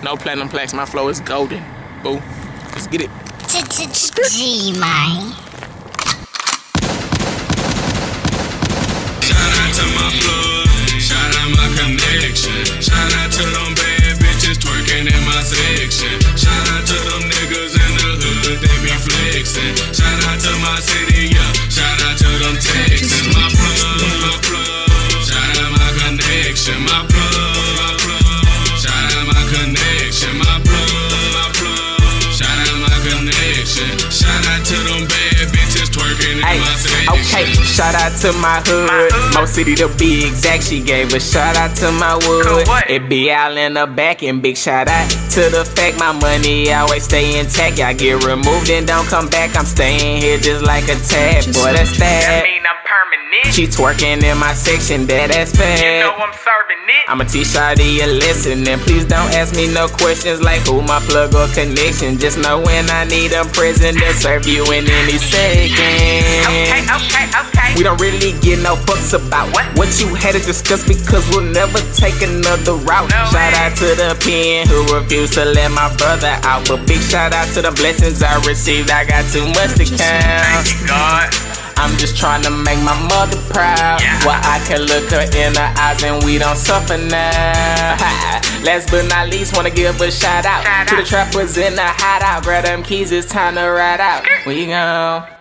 No platinum plaques, my flow is golden. Boo. Let's get it. G-Mayne. Shout out to my plug. Shout out my connection. Shout out to them bad bitches twerking in my section. Shout out to them niggas in the hood, they be flexing. Shout out to my city, yeah. Shout out to them Texans. My plug, my plug. Shout out my connection. My plug, my plug. Shout out my connection. My plug, my plug. Shout out my connection. Shout out to them bad bitches twerking in my section. Okay, shout out to my hood, Mocity to be exact. She gave a shout out to my wood. It be out in the back, and big shout out to the fact my money always stay intact. Y'all get removed and don't come back. I'm staying here just like a tab, boy. That's that. She twerking in my section, that's fat. You know I'm serving it. I'ma teach shawty a lesson, and please don't ask me no questions like who my plug or connection. Just know when I need them present to serve you in any second. Okay. We don't really get no fucks about what you had to discuss, because we'll never take another route. No shout out to the pen who refused to let my brother out, but big shout out to the blessings I received. I got too much to count. Thank you, God. I'm just trying to make my mother proud. Yeah. Well, I can look her in her eyes and we don't suffer now. Last but not least, wanna give a shout out to the trappers in the hideout. Grab them keys, it's time to ride out. We gone.